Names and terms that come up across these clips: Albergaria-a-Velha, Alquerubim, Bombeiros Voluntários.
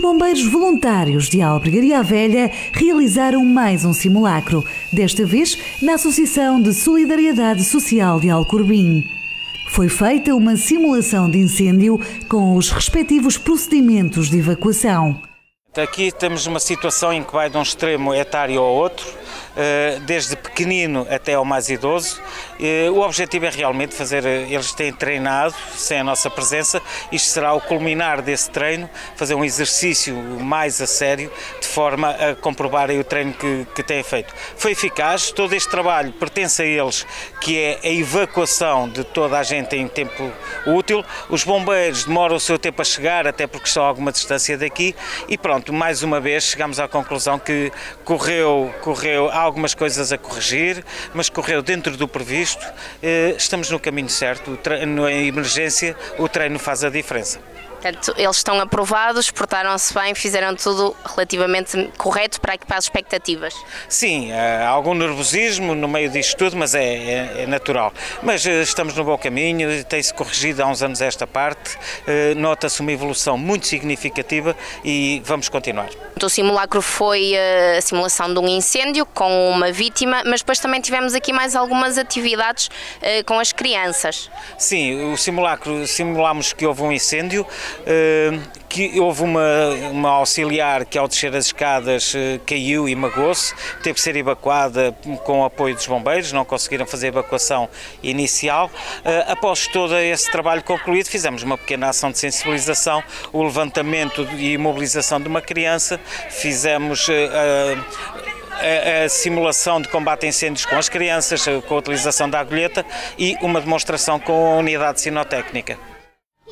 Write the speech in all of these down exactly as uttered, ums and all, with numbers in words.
os bombeiros voluntários de Albergaria-a-Velha realizaram mais um simulacro, desta vez na Associação de Solidariedade Social de Alquerubim. Foi feita uma simulação de incêndio com os respectivos procedimentos de evacuação. Aqui temos uma situação em que vai de um extremo etário ao outro, desde pequenino até ao mais idoso. O objetivo é realmente fazer, eles têm treinado sem a nossa presença, isto será o culminar desse treino, fazer um exercício mais a sério, de forma a comprovarem o treino que, que têm feito. Foi eficaz, todo este trabalho pertence a eles, que é a evacuação de toda a gente em tempo útil. Os bombeiros demoram o seu tempo a chegar, até porque estão a alguma distância daqui, e pronto. Mais uma vez chegamos à conclusão que correu, correu, há algumas coisas a corrigir, mas correu dentro do previsto, estamos no caminho certo, na emergência o treino faz a diferença. Portanto, eles estão aprovados, portaram-se bem, fizeram tudo relativamente correto para as expectativas? Sim, há algum nervosismo no meio disto tudo, mas é, é, é natural. Mas estamos no bom caminho, tem-se corrigido há uns anos esta parte, nota-se uma evolução muito significativa e vamos continuar. O simulacro foi a simulação de um incêndio com uma vítima, mas depois também tivemos aqui mais algumas atividades com as crianças. Sim, o simulacro, simulámos que houve um incêndio, que houve uma, uma auxiliar que ao descer as escadas caiu e magoou-se, teve que ser evacuada com o apoio dos bombeiros, não conseguiram fazer a evacuação inicial. Após todo esse trabalho concluído, fizemos uma pequena ação de sensibilização, o levantamento e imobilização de uma criança, fizemos a, a, a simulação de combate a incêndios com as crianças, com a utilização da agulheta e uma demonstração com a unidade sinotécnica.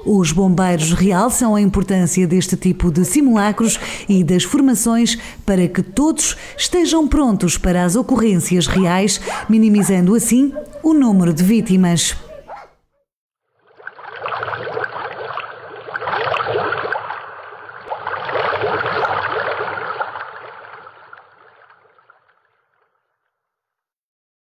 Os bombeiros realçam a importância deste tipo de simulacros e das formações para que todos estejam prontos para as ocorrências reais, minimizando assim o número de vítimas.